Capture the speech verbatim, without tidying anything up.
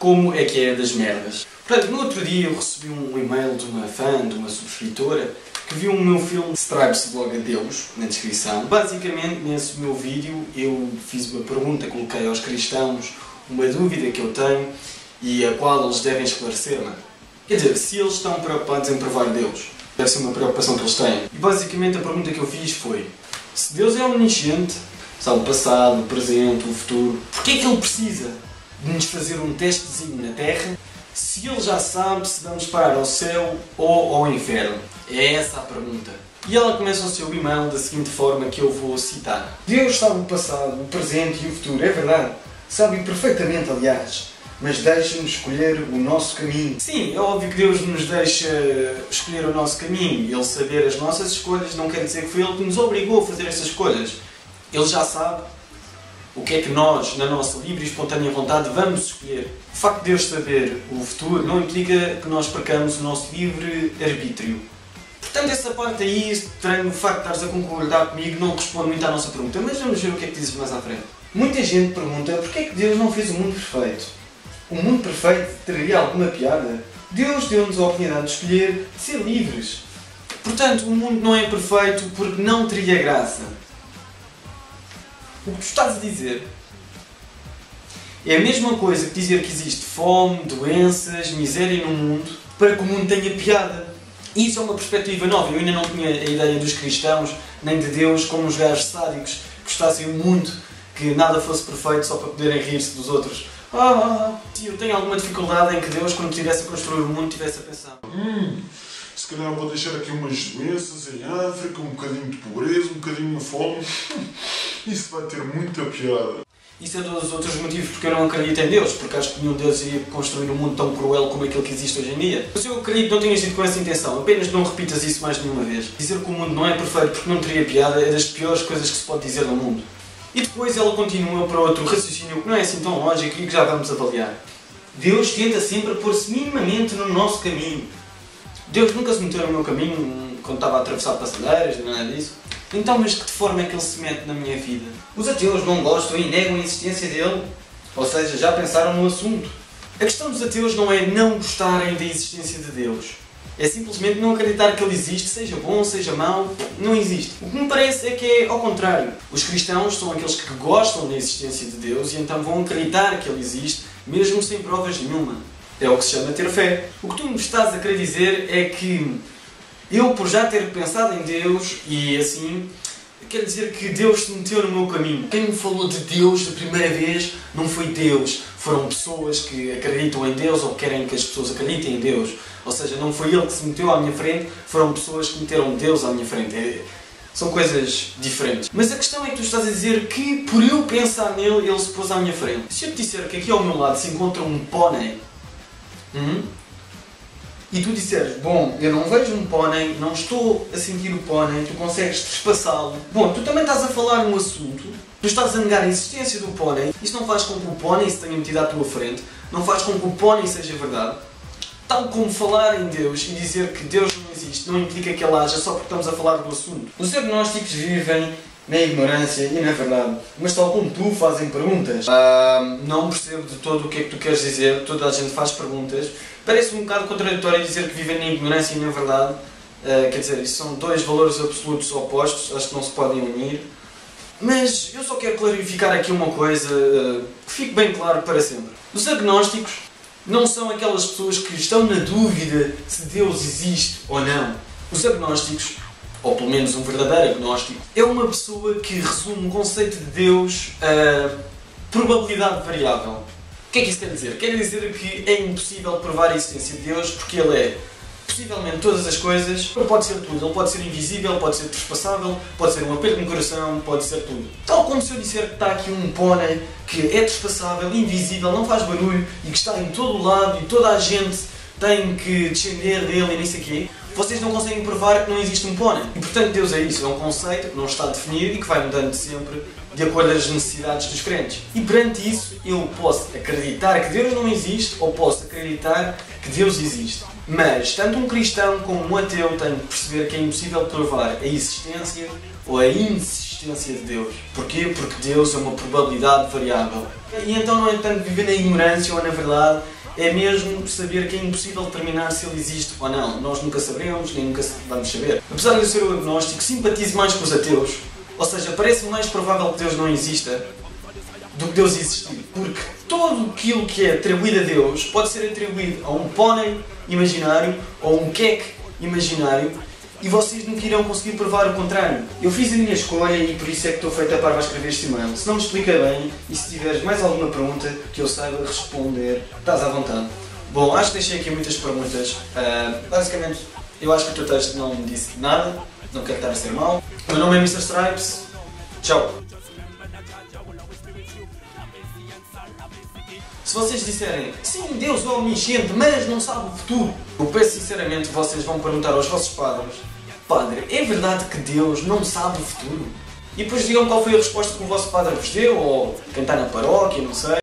como é que é das merdas. Portanto, no outro dia eu recebi um e-mail de uma fã, de uma subscritora, que viu o meu filme Stripes Vlog a Deus, na descrição. Basicamente, nesse meu vídeo, eu fiz uma pergunta, coloquei aos cristãos uma dúvida que eu tenho e a qual eles devem esclarecer-me. Quer dizer, se eles estão preocupados em provar Deus, deve ser uma preocupação que eles têm. E basicamente a pergunta que eu fiz foi: se Deus é onisciente, sabe o passado, o presente, o futuro, porquê é que Ele precisa de nos fazer um testezinho na Terra se Ele já sabe se vamos parar ao céu ou ao inferno? É essa a pergunta. E ela começa o seu e-mail da seguinte forma, que eu vou citar: Deus sabe o passado, o presente e o futuro, é verdade. Sabe perfeitamente, aliás. Mas deixa-nos escolher o nosso caminho. Sim, é óbvio que Deus nos deixa escolher o nosso caminho. Ele saber as nossas escolhas não quer dizer que foi Ele que nos obrigou a fazer essas escolhas. Ele já sabe o que é que nós, na nossa livre e espontânea vontade, vamos escolher. O facto de Deus saber o futuro não implica que nós percamos o nosso livre arbítrio. Portanto, essa parte aí, estranho, o facto de estares a concordar comigo, não responde muito à nossa pergunta. Mas vamos ver o que é que dizes mais à frente. Muita gente pergunta porquê é que Deus não fez o mundo perfeito. O mundo perfeito teria alguma piada? Deus deu-nos a oportunidade de escolher, de ser livres. Portanto, o mundo não é perfeito porque não teria graça. O que tu estás a dizer é a mesma coisa que dizer que existe fome, doenças, miséria no mundo para que o mundo tenha piada. Isso é uma perspectiva nova. Eu ainda não tinha a ideia dos cristãos, nem de Deus, como os gajos sádicos que gostassem o mundo, que nada fosse perfeito só para poderem rir-se dos outros. Ah, eu tenho alguma dificuldade em que Deus, quando estivesse a construir o mundo, estivesse a pensar: Hum, se calhar vou deixar aqui umas doenças em África, um bocadinho de pobreza, um bocadinho de fome. Isso vai ter muita piada. Isso é dos outros motivos porque eu não acredito em Deus, porque acho que nenhum Deus ia construir um mundo tão cruel como aquele que existe hoje em dia. Mas eu acredito que não tenhas sido com essa intenção, apenas não repitas isso mais nenhuma vez. Dizer que o mundo não é perfeito porque não teria piada é das piores coisas que se pode dizer no mundo. E depois ela continua para outro raciocínio que não é assim tão lógico e que já vamos avaliar. Deus tenta sempre pôr-se minimamente no nosso caminho. Deus nunca se meteu no meu caminho quando estava a atravessar passadeiras, nem nada disso. Então, mas de que forma é que Ele se mete na minha vida? Os ateus não gostam e negam a existência dEle, ou seja, já pensaram no assunto. A questão dos ateus não é não gostarem da existência de Deus. É simplesmente não acreditar que Ele existe, seja bom, seja mau, não existe. O que me parece é que é ao contrário. Os cristãos são aqueles que gostam da existência de Deus e então vão acreditar que Ele existe, mesmo sem provas nenhuma. É o que se chama ter fé. O que tu me estás a querer dizer é que eu, por já ter pensado em Deus e assim, quer dizer que Deus se meteu no meu caminho. Quem me falou de Deus da primeira vez não foi Deus. Foram pessoas que acreditam em Deus ou querem que as pessoas acreditem em Deus. Ou seja, não foi Ele que se meteu à minha frente, foram pessoas que meteram Deus à minha frente. É, são coisas diferentes. Mas a questão é que tu estás a dizer que, por eu pensar nele, Ele se pôs à minha frente. Se eu te disser que aqui ao meu lado se encontra um pônei, hum, e tu disseres: bom, eu não vejo um pônei, não estou a sentir o pônei, tu consegues trespassá-lo. Bom, tu também estás a falar num assunto, tu estás a negar a existência do pônei. Isso não faz com que o pônei se tenha metido à tua frente, não faz com que o pônei seja verdade. Tal como falar em Deus e dizer que Deus não existe não implica que Ele haja só porque estamos a falar do assunto. Os agnósticos vivem na ignorância e na verdade, mas tal como tu fazem perguntas. Ah, não percebo de todo o que é que tu queres dizer, toda a gente faz perguntas. Parece um bocado contraditório dizer que vivem na ignorância e na verdade. Ah, quer dizer, isso são dois valores absolutos opostos, acho que não se podem unir. Mas eu só quero clarificar aqui uma coisa que fique bem claro para sempre. Os agnósticos não são aquelas pessoas que estão na dúvida se Deus existe ou não. Os agnósticos, ou pelo menos um verdadeiro agnóstico, é uma pessoa que resume o conceito de Deus a probabilidade variável. O que é que isso quer dizer? Quer dizer que é impossível provar a existência de Deus porque Ele é possivelmente todas as coisas. Ele pode ser tudo. Ele pode ser invisível, pode ser trespassável, pode ser um aperto no coração, pode ser tudo. Tal como se eu disser que está aqui um pônei que é trespassável, invisível, não faz barulho e que está em todo o lado e toda a gente tem que descender dele e nem sei o quê, vocês não conseguem provar que não existe um pônei. E portanto Deus é isso, é um conceito que não está definido e que vai mudando sempre de acordo às necessidades dos crentes. E perante isso eu posso acreditar que Deus não existe ou posso acreditar que Deus existe. Mas tanto um cristão como um ateu têm que perceber que é impossível provar a existência ou a inexistência existência de Deus. Porquê? Porque Deus é uma probabilidade variável. E então não é tanto viver na ignorância ou na verdade, é mesmo saber que é impossível determinar se ele existe ou não. Nós nunca saberemos, nem nunca vamos saber. Apesar de eu ser o agnóstico, simpatizo mais com os ateus. Ou seja, parece mais provável que Deus não exista do que Deus existir. Porque tudo aquilo que é atribuído a Deus pode ser atribuído a um pônei imaginário ou um queque imaginário. E vocês nunca irão conseguir provar o contrário. Eu fiz a minha escolha e por isso é que estou feita para escrever este e-mail. Se não me explica bem e se tiveres mais alguma pergunta que eu saiba responder, estás à vontade. Bom, acho que deixei aqui muitas perguntas. Uh, basicamente, eu acho que o teu texto não me disse nada. Não quero estar a ser mau. Meu nome é mister Stripes. Tchau. Se vocês disserem, sim, Deus é omnisciente, mas não sabe o futuro, eu peço sinceramente que vocês vão perguntar aos vossos padres: Padre, é verdade que Deus não sabe o futuro? E depois digam qual foi a resposta que o vosso padre vos deu, ou quem está na paróquia, não sei.